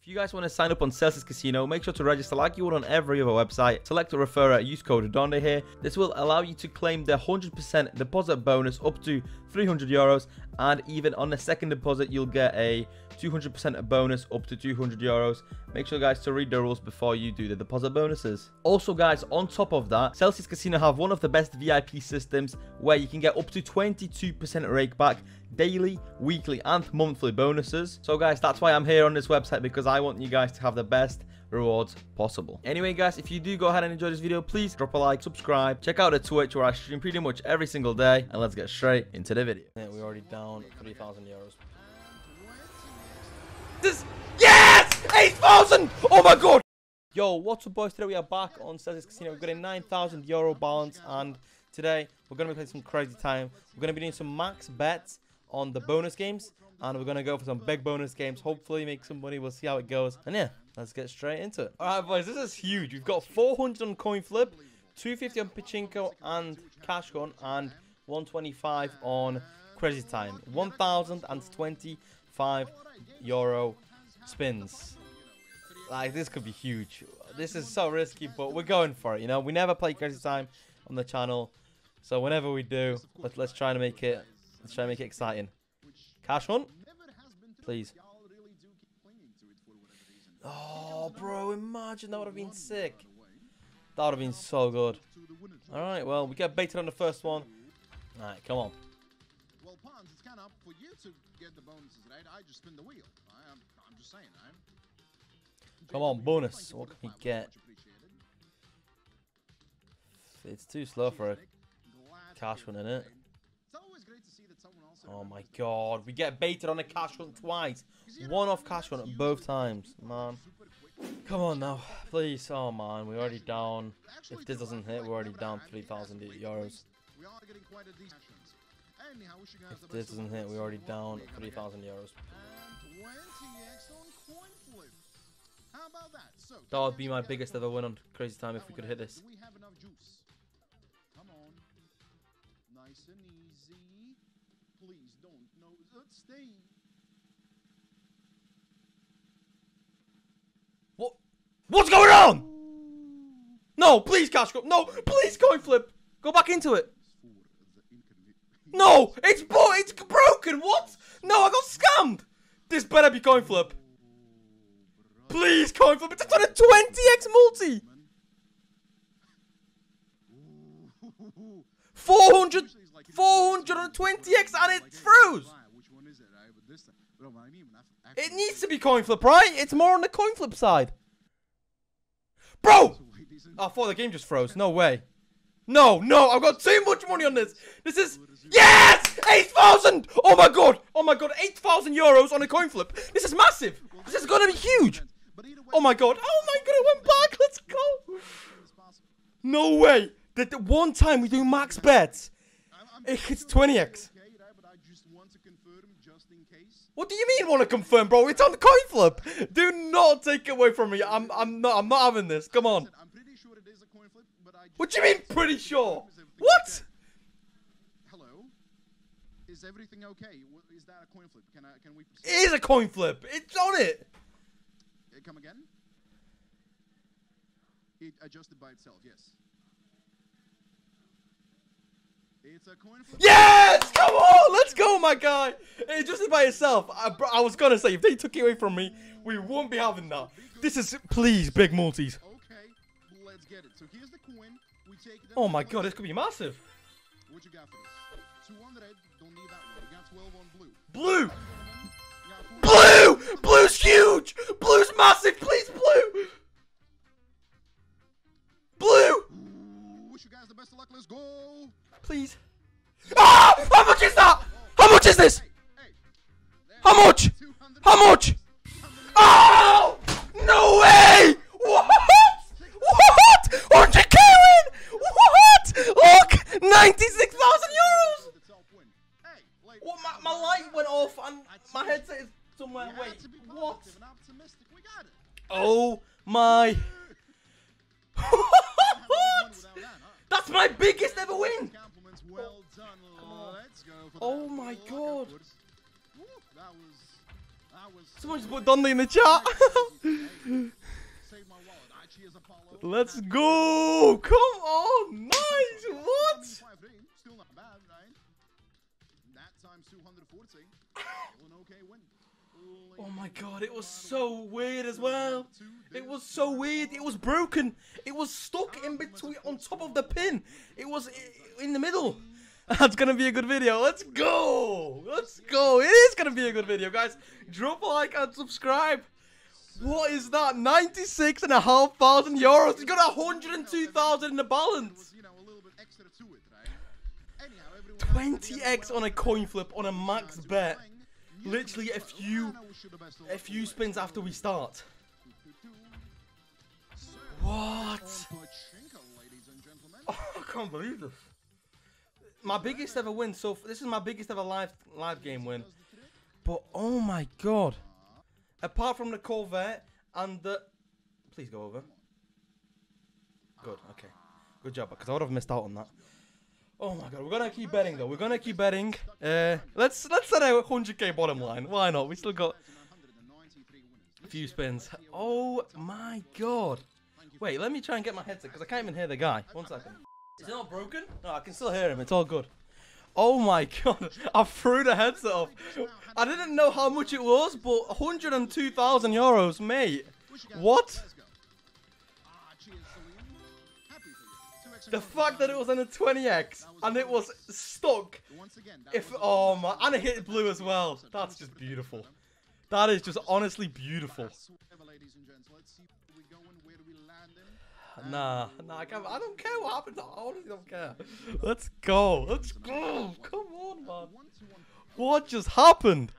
If you guys want to sign up on Celsius Casino, make sure to register like you would on every other website. Select a referrer, use code Donde here. This will allow you to claim the 100% deposit bonus up to €300, and even on the second deposit you'll get a 200% bonus up to €200. Make sure guys to read the rules before you do the deposit bonuses. Also guys, on top of that, Celsius Casino have one of the best VIP systems where you can get up to 22% rakeback, daily, weekly and monthly bonuses. So guys, that's why I'm here on this website, because I want you guys to have the best rewards possible. Anyway guys, if you do go ahead and enjoy this video, please drop a like, subscribe, check out the Twitch where I stream pretty much every single day, and let's get straight into the video. Yeah, we're already down €3,000. This, yes, 8,000. Oh my god. Yo, what's up boys? Today we are back on Cesar's Casino. We've got a €9,000 balance, and today we're gonna be playing some Crazy Time. We're gonna be doing some max bets on the bonus games, and we're gonna go for some big bonus games, hopefully make some money. We'll see how it goes, and yeah, let's get straight into it. All right boys, this is huge. We've got 400 on Coin Flip, 250 on Pachinko and Cash Con, and 125 on Crazy Time. 1,025 euro spins. Like, this could be huge. This is so risky, but we're going for it. You know, we never play Crazy Time on the channel, so whenever we do, let's try to make it exciting. Cash Hunt, please. Oh bro, imagine, that would have been sick. That would have been so good. All right, well, we get baited on the first one. All right, come on. Well, Pons, it's kind of up for you to get the bonuses, right? I just spin the wheel. I'm just saying, Come on, bonus. What can we get? It's too slow for a Cash Hunt, innit? Oh my god, we get baited on a Cash Hunt twice. One off Cash Hunt at both times, man. Come on now, please. Oh man, we're already down. If this doesn't hit, we're already down €3,000. If this doesn't hit, we're already down €3,000. That would be my biggest ever win on Crazy Time if we could hit this. Come on. Nice and easy. Please don't. No, let's stay. What? What's going on? No, please, Cash Go. No, please, Coin Flip. Go back into it. No, it's broken. What? No, I got scammed. This better be Coin Flip. Please, Coin Flip. It's on a 20x multi. 420x, and it froze. It needs to be Coin Flip, right? It's more on the Coin Flip side. Bro! I thought the game just froze. No way. No, no, I've got too much money on this. This is... Yes! 8,000! Oh my god! Oh my god, €8,000 on a Coin Flip. This is massive. This is gonna be huge. Oh my god. Oh my god, it went back. Let's go. No way. The one time we do max bets, it hits 20x. What do you mean want to confirm, bro? It's on the Coin Flip. Do not take it away from me. I'm not having this. Come on. What do you mean pretty sure? What? Hello. Is everything okay? Is that a Coin Flip? Can we proceed? It is a Coin Flip. It's on it. Come again? It adjusted by itself. Yes. It's a Coin Flip. Yes! Come on! Let's go, my guy! It just by itself. I was gonna say, if they took it away from me, we won't be having that. This is, please, big multis. Okay, let's get it. So here's the coin. We take it. Oh my god, this could be massive. What you got for this? 200, don't need that one. We got 12 on blue. Blue! Blue! Blue's huge! Blue's massive! Please, blue! Blue! Wish you guys the best of luck. Let's go! Please. Ah! How much is that? How much is this? How much? How much? Oh! No way! What? What? 100k win! What? Look! 96,000 euros! What? My light went off and my headset is somewhere. Wait, what? Oh my... That's my biggest ever win! Well done. Let's go for oh my god. Woo, that was someone just put Donde in the chat. Let's go. Come on. Nice. What? Still not bad, right? That time's 240. An okay win. Oh my god, it was so weird as well. It was so weird. It was broken. It was stuck in between on top of the pin. It was in the middle. That's gonna be a good video. Let's go. Let's go. It is gonna be a good video, guys. Drop a like and subscribe. What is that? 96,500 euros. He's got 102,000 in the balance. 20x on a coin flip on a max bet. Literally a few spins after we start. What? Oh, I can't believe this. My biggest ever win. So this is my biggest ever live game win. But oh my god! Apart from the Corvette and the, please go over. Good. Okay. Good job, because I would have missed out on that. Oh my god, we're gonna keep betting though. We're gonna keep betting. Let's set a 100k bottom line. Why not? We still got a few spins. Oh my god! Wait, let me try and get my headset because I can't even hear the guy. One second. Is it not broken? No, I can still hear him. It's all good. Oh my god! I threw the headset off. I didn't know how much it was, but 102,000 euros, mate. What? The fact that it was on a 20x and it was stuck. If oh my, and it hit blue as well. That's just beautiful. That is just honestly beautiful. Nah, I don't care what happens. I honestly don't care. Let's go. Let's go. Come on, man. What just happened?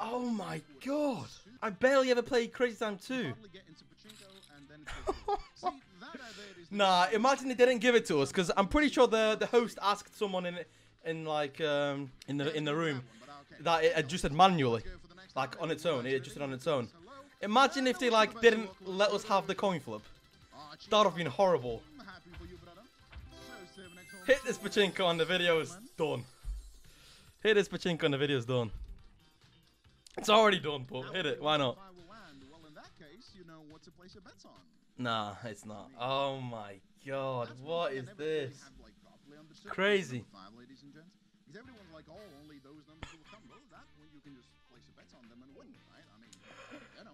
Oh my god. I barely ever played Crazy Time 2. Nah, imagine they didn't give it to us because I'm pretty sure the host asked someone in the room that it adjusted manually, like on its own. It adjusted on its own. Imagine if they like didn't let us have the coin flip. That would have been horrible. Hit this Pachinko and the video is done. Hit this Pachinko and the video is done. It's already done, but hit it. Why not? Nah, it's not. Oh my god, what is this? Crazy.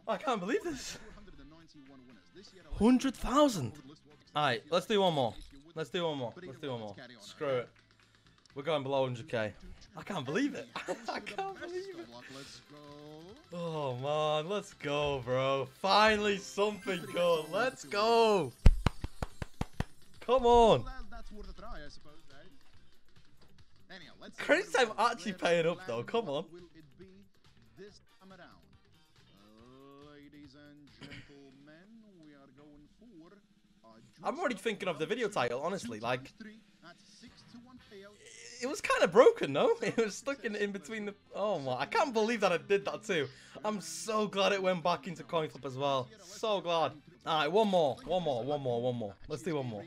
I can't believe this. 100,000. Alright, let's do one more. Let's do one more. Let's do one more. Screw it. We're going below 100k. I can't believe it. I can't believe it. Oh man, let's go, bro. Finally something good. Let's go. Come on. Crazy Time actually paying up though. Come on. I'm already thinking of the video title, honestly. Like, it was kind of broken, no? It was stuck in between the... Oh my, I can't believe that I did that too. I'm so glad it went back into coin flip as well. So glad. Alright, one more. Let's do one more.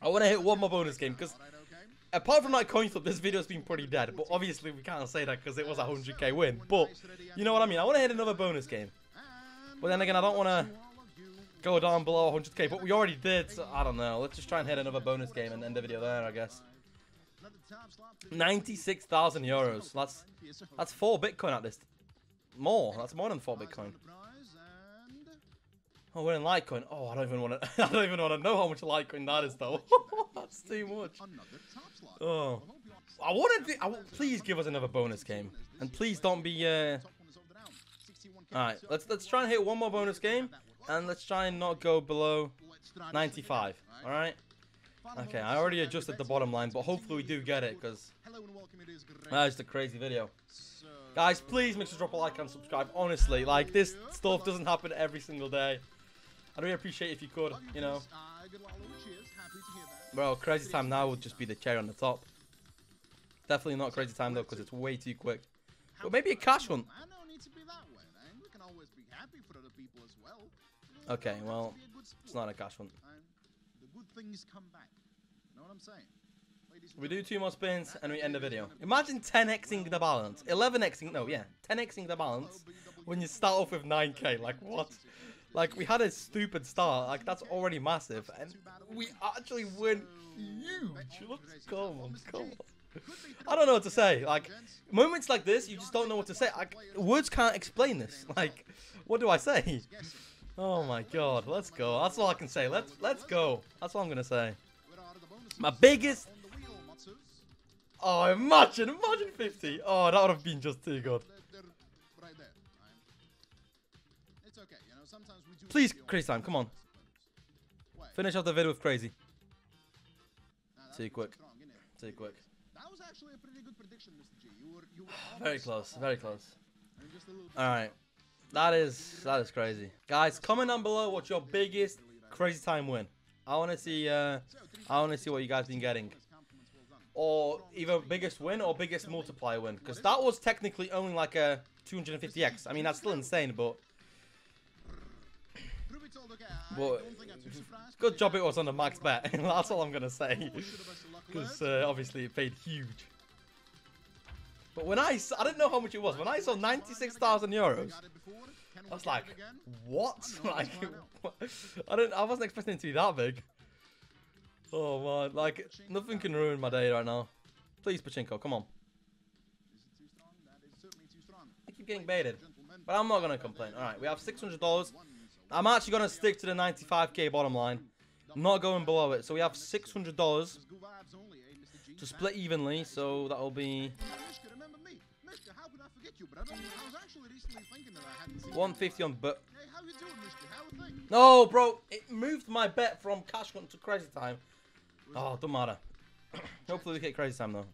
I want to hit one more bonus game because apart from that coin flip, this video has been pretty dead. But obviously we can't say that because it was a 100k win. But you know what I mean? I want to hit another bonus game. But then again, I don't want to go down below 100k. But we already did, so I don't know. Let's just try and hit another bonus game and end the video there, I guess. 96,000 euros. That's 4 Bitcoin at this. More. That's more than 4 Bitcoin. Oh, we're in Litecoin. Oh, I don't even want to. I don't even want to know how much Litecoin that is, though. That's too much. Oh, I want to. Please give us another bonus game, and please don't be. All right, let's try and hit one more bonus game, and let's try and not go below 95. All right. Okay, I already adjusted the bottom line, but hopefully we do get it, because that's just a crazy video. Guys, please make sure to drop a like and subscribe. Honestly, like, this stuff doesn't happen every single day. I'd really appreciate if you could, you know. Well, Crazy Time now would just be the cherry on the top. Definitely not Crazy Time, though, because it's way too quick. But maybe a Cash Hunt. Okay, well, it's not a Cash Hunt. good things come back. You know what I'm saying? We do two more spins and we end the video. Imagine 10xing the balance. 11xing, no, yeah. 10xing the balance when you start off with 9k. Like, what? Like, we had a stupid start. Like, that's already massive. And we actually went huge. Let's go, come on. I don't know what to say. Like, moments like this, you just don't know what to say. Like, words can't explain this. Like, what do I say? Oh my god, let's go. That's all I can say. Let's go. That's all I'm gonna say. My biggest. Oh, imagine 50. Oh, that would have been just too good. Please, Crazy Time, come on. Finish off the video with Crazy. Too quick. Too quick. That was actually a pretty good prediction, Mr. G. You were very close, very close. Alright. That is crazy. Guys, comment down below what's your biggest Crazy Time win. I wanna see what you guys have been getting. Or either biggest win or biggest multiplier win. Because that was technically only like a 250x. I mean, that's still insane, but... But good job it was on the max bet. That's all I'm going to say. Because obviously it paid huge. But when I didn't know how much it was. When I saw 96,000 euros, I was like, what? Like, I wasn't expecting it to be that big. Oh man, like, nothing can ruin my day right now. Please, Pachinko, come on. I keep getting baited, but I'm not going to complain. Alright, we have $600. I'm actually going to stick to the 95k bottom line. I'm not going below it, so we have $600 to split evenly, so that'll be... 150 on bet. No, bro, it moved my bet from Cash Hunt to Crazy Time. Oh, don't matter. Hopefully we get Crazy Time though.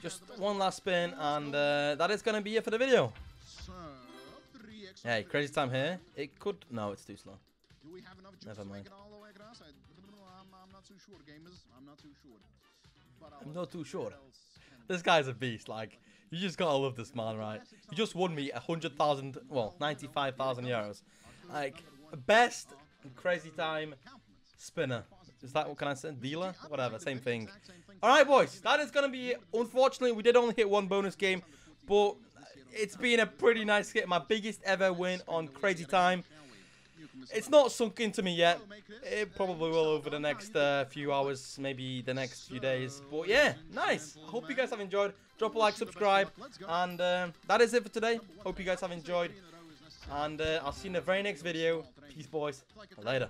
Just one last spin, and that is gonna be it for the video. Hey, Crazy Time here. It could. No, it's too slow. Never mind. I'm not too sure, gamers. I'm not too sure. I'm not too sure. This guy's a beast. Like, you just gotta love this man, right? He just won me 100,000, well, 95,000 euros. Like, best Crazy Time spinner. Is that what can I say? Dealer? Whatever, same thing. Alright, boys, that is gonna be it. Unfortunately, we did only hit one bonus game, but it's been a pretty nice hit. My biggest ever win on Crazy Time. It's not sunk into me yet. It probably will over the next few hours, maybe the next few days. But yeah, nice. I hope you guys have enjoyed. Drop a like, subscribe. And that is it for today. Hope you guys have enjoyed. And I'll see you in the very next video. Peace, boys. Later.